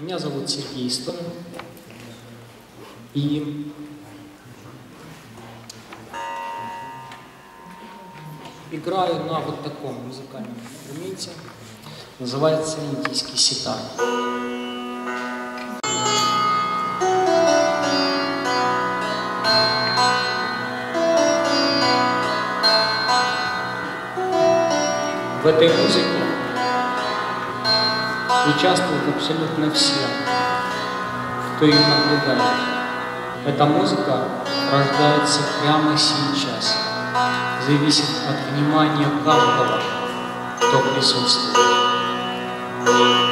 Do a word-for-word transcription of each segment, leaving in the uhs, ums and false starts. Меня зовут Сергей Истомин, и играю на вот таком музыкальном инструменте, называется индийский ситар. В этой музыке участвуют абсолютно все, кто ее наблюдает. Эта музыка рождается прямо сейчас, зависит от внимания каждого, кто присутствует. Bye.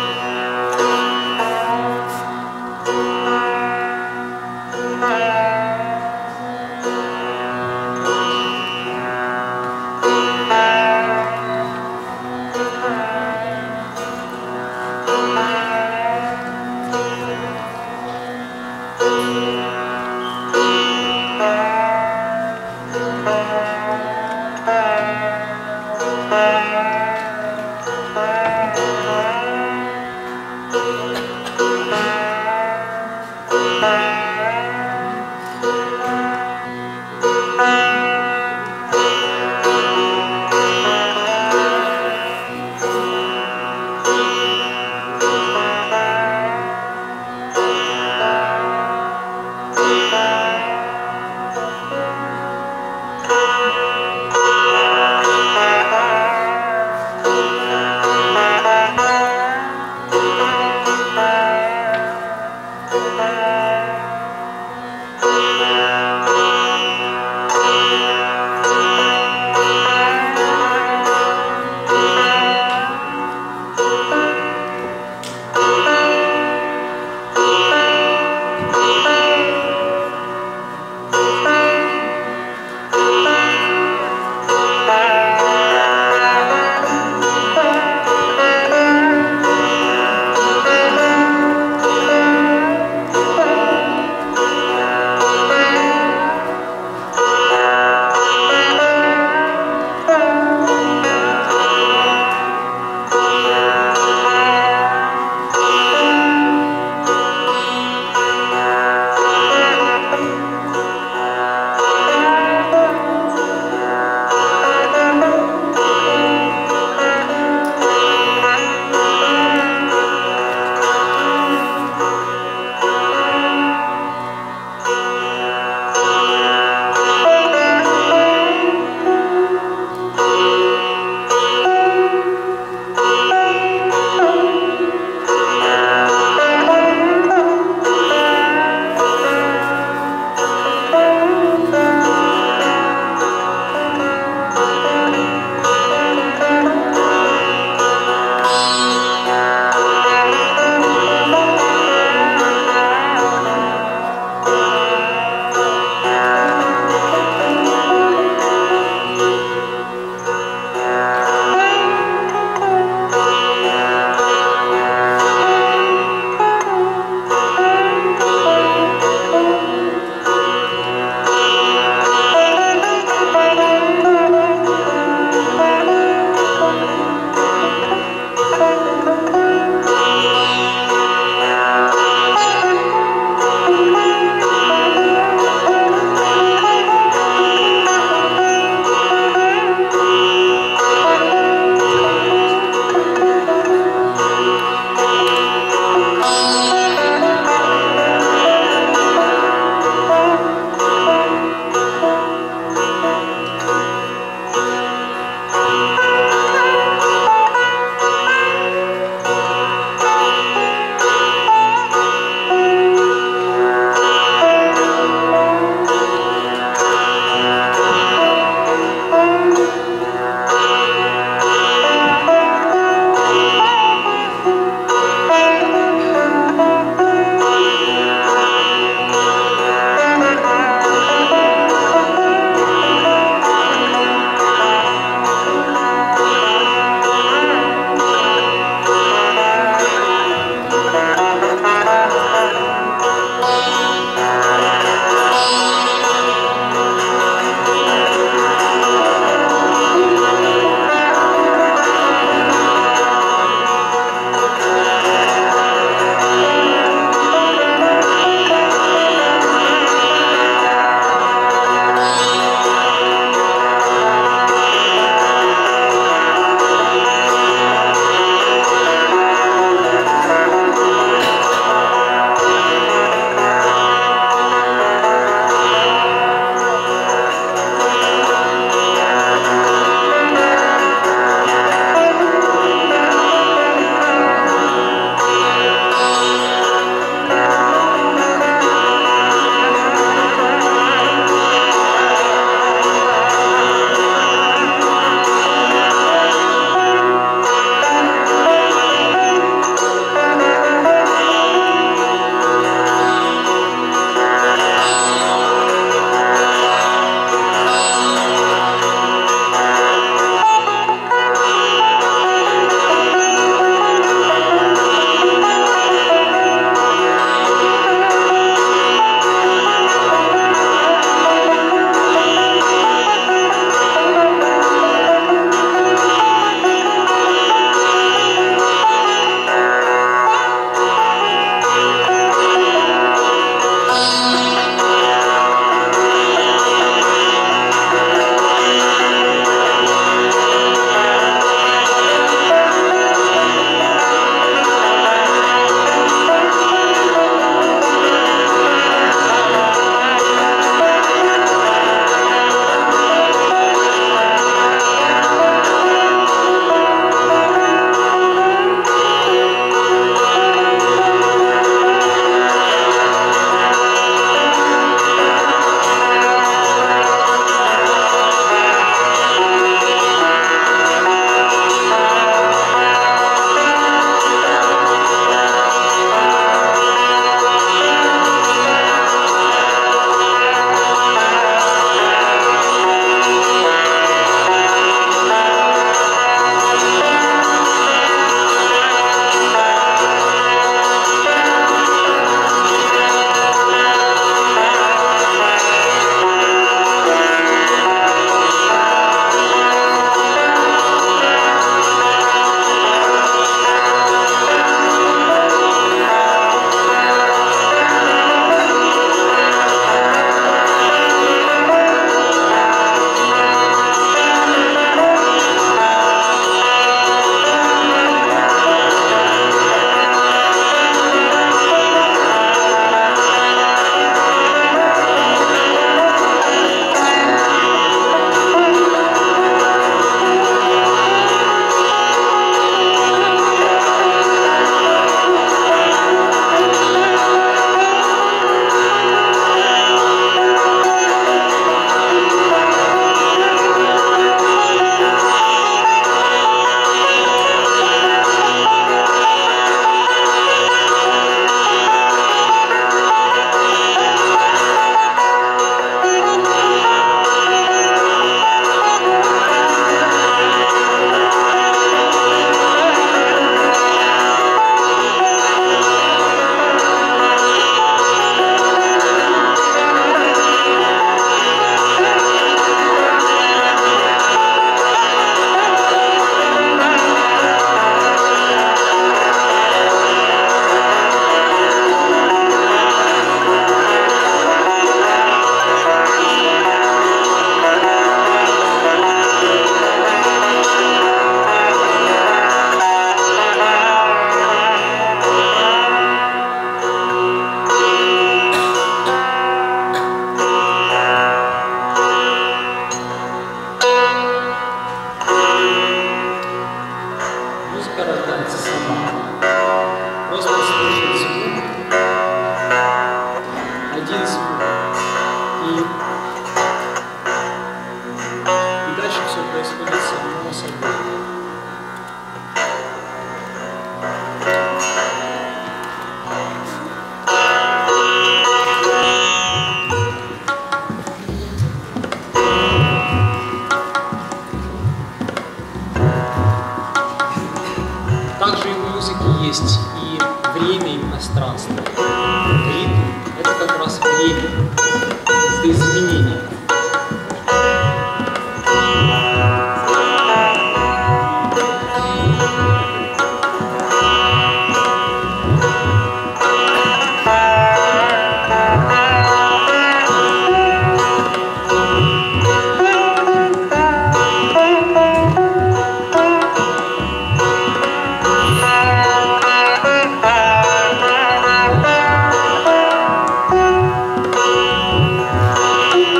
время и пространство. Ритм — это как раз время, это изменение.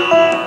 Bye.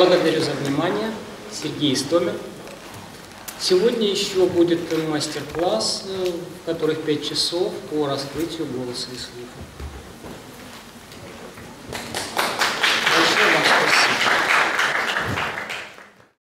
Благодарю за внимание. Сергей Истомин. Сегодня еще будет мастер-класс, в которых пять часов, по раскрытию голоса и слуха.